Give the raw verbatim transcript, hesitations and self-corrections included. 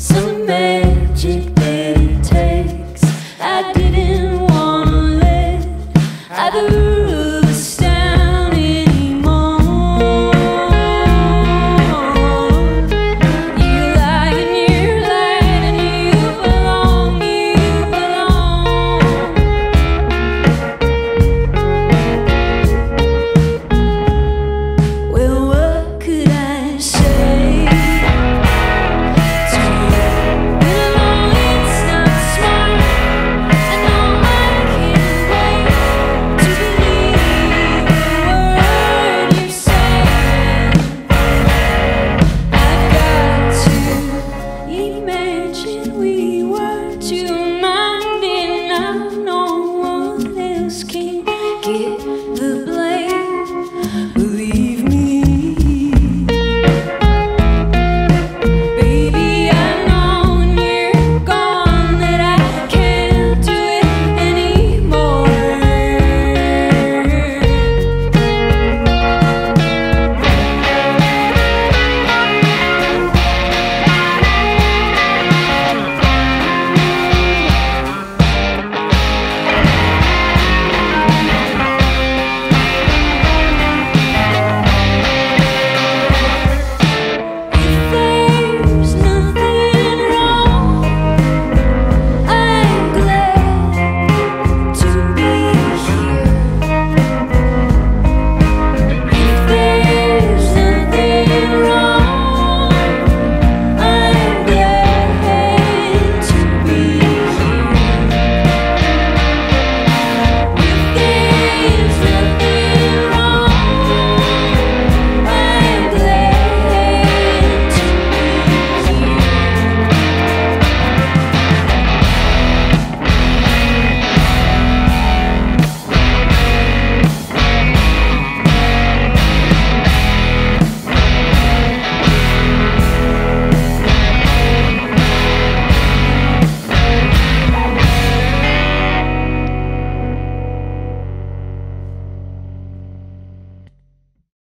some magic.